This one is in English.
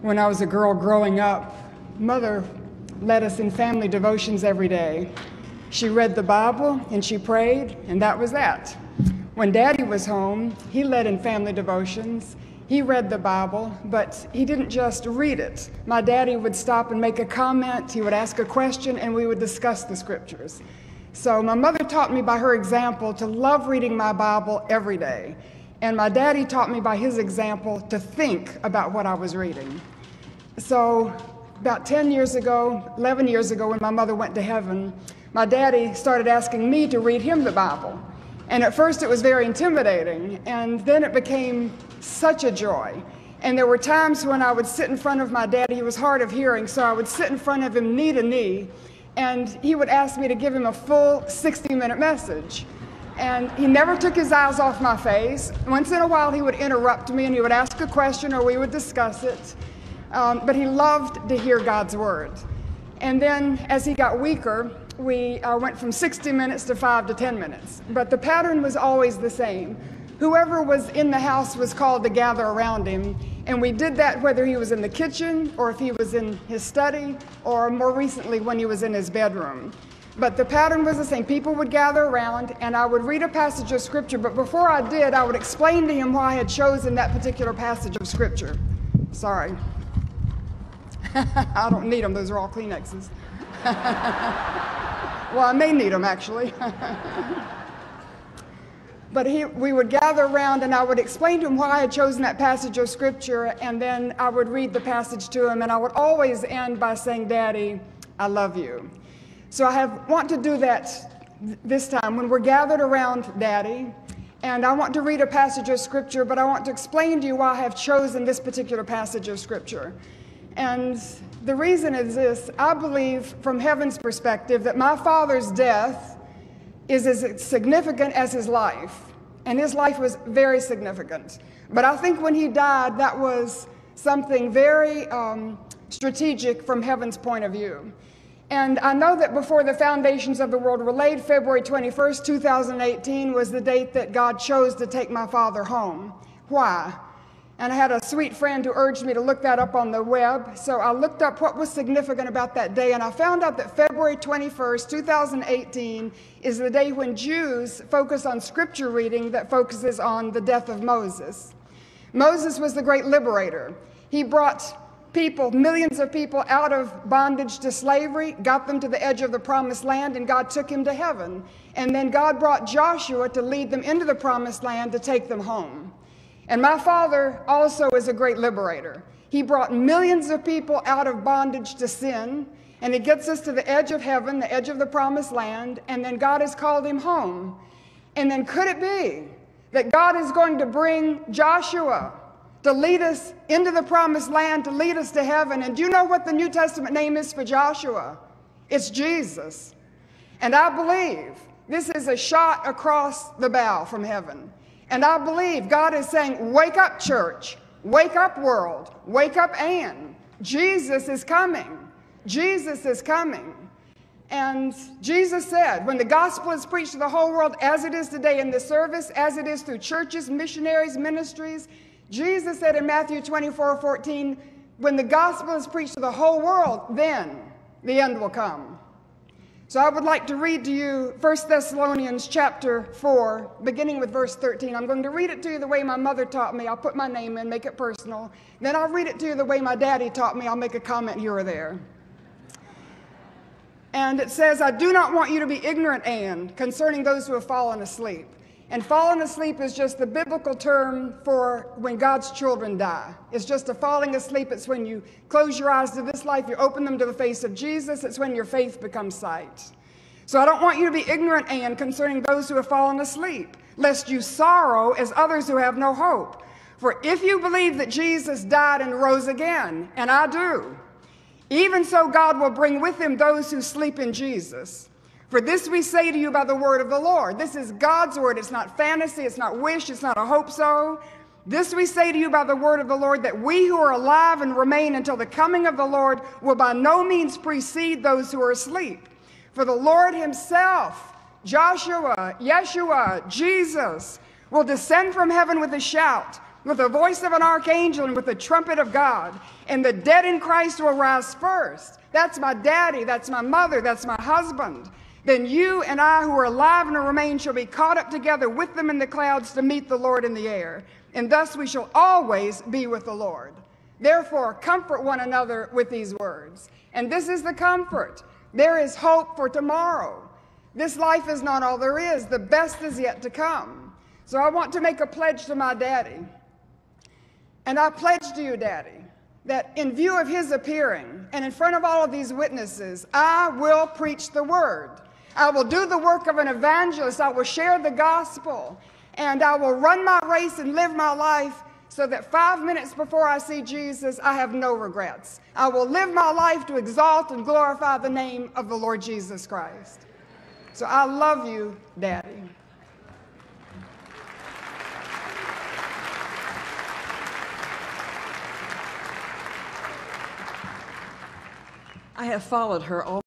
when I was a girl growing up, Mother led us in family devotions every day. She read the Bible and she prayed, and that was that. When Daddy was home, he led in family devotions. He read the Bible, but he didn't just read it. My daddy would stop and make a comment, he would ask a question, and we would discuss the scriptures. So my mother taught me by her example to love reading my Bible every day. And my daddy taught me by his example to think about what I was reading. So about 10 years ago, 11 years ago, when my mother went to heaven, my daddy started asking me to read him the Bible. And at first it was very intimidating, and then it became such a joy. And there were times when I would sit in front of my daddy. He was hard of hearing, so I would sit in front of him knee to knee, and he would ask me to give him a full 60-minute message. And he never took his eyes off my face. Once in a while he would interrupt me and he would ask a question or we would discuss it. But he loved to hear God's word. And then as he got weaker, we went from 60 minutes to 5 to 10 minutes. But the pattern was always the same. Whoever was in the house was called to gather around him. And we did that whether he was in the kitchen or if he was in his study or more recently when he was in his bedroom. But the pattern was the same. People would gather around and I would read a passage of scripture. But before I did, I would explain to him why I had chosen that particular passage of scripture. Sorry. I don't need them. Those are all Kleenexes. Well, I may need them, actually. But we would gather around, and I would explain to him why I had chosen that passage of Scripture, and then I would read the passage to him, and I would always end by saying, Daddy, I love you. So I want to do that this time, when we're gathered around Daddy, and I want to read a passage of Scripture, but I want to explain to you why I have chosen this particular passage of Scripture. And the reason is this, I believe from heaven's perspective that my father's death is as significant as his life. And his life was very significant. But I think when he died, that was something very strategic from heaven's point of view. And I know that before the foundations of the world were laid, February 21st, 2018 was the date that God chose to take my father home. Why? And I had a sweet friend who urged me to look that up on the web. So I looked up what was significant about that day, and I found out that February 21st, 2018 is the day when Jews focus on scripture reading that focuses on the death of Moses. Moses was the great liberator. He brought people, millions of people, out of bondage to slavery, got them to the edge of the promised land, and God took him to heaven. And then God brought Joshua to lead them into the promised land to take them home. And my father also is a great liberator. He brought millions of people out of bondage to sin, and he gets us to the edge of heaven, the edge of the promised land, and then God has called him home. And then could it be that God is going to bring Joshua to lead us into the promised land, to lead us to heaven? And do you know what the New Testament name is for Joshua? It's Jesus. And I believe this is a shot across the bow from heaven. And I believe God is saying, wake up, church. Wake up, world. Wake up, Anne. Jesus is coming. Jesus is coming. And Jesus said, when the gospel is preached to the whole world, as it is today in this service, as it is through churches, missionaries, ministries, Jesus said in Matthew 24:14, when the gospel is preached to the whole world, then the end will come. So I would like to read to you 1 Thessalonians chapter 4, beginning with verse 13. I'm going to read it to you the way my mother taught me. I'll put my name in, make it personal. Then I'll read it to you the way my daddy taught me. I'll make a comment here or there. And it says, I do not want you to be ignorant, Anne, concerning those who have fallen asleep. And fallen asleep is just the biblical term for when God's children die. It's just a falling asleep. It's when you close your eyes to this life, you open them to the face of Jesus. It's when your faith becomes sight. So I don't want you to be ignorant, Anne, concerning those who have fallen asleep, lest you sorrow as others who have no hope. For if you believe that Jesus died and rose again, and I do, even so God will bring with him those who sleep in Jesus. For this we say to you by the word of the Lord. This is God's word. It's not fantasy. It's not wish. It's not a hope so. This we say to you by the word of the Lord, that we who are alive and remain until the coming of the Lord will by no means precede those who are asleep. For the Lord himself, Joshua, Yeshua, Jesus, will descend from heaven with a shout, with the voice of an archangel and with the trumpet of God, and the dead in Christ will rise first. That's my daddy, that's my mother, that's my husband. Then you and I who are alive and remain shall be caught up together with them in the clouds to meet the Lord in the air. And thus we shall always be with the Lord. Therefore, comfort one another with these words. And this is the comfort. There is hope for tomorrow. This life is not all there is. The best is yet to come. So I want to make a pledge to my daddy. And I pledge to you, Daddy, that in view of his appearing and in front of all of these witnesses, I will preach the word. I will do the work of an evangelist. I will share the gospel, and I will run my race and live my life so that 5 minutes before I see Jesus, I have no regrets. I will live my life to exalt and glorify the name of the Lord Jesus Christ. So I love you, Daddy. I have followed her all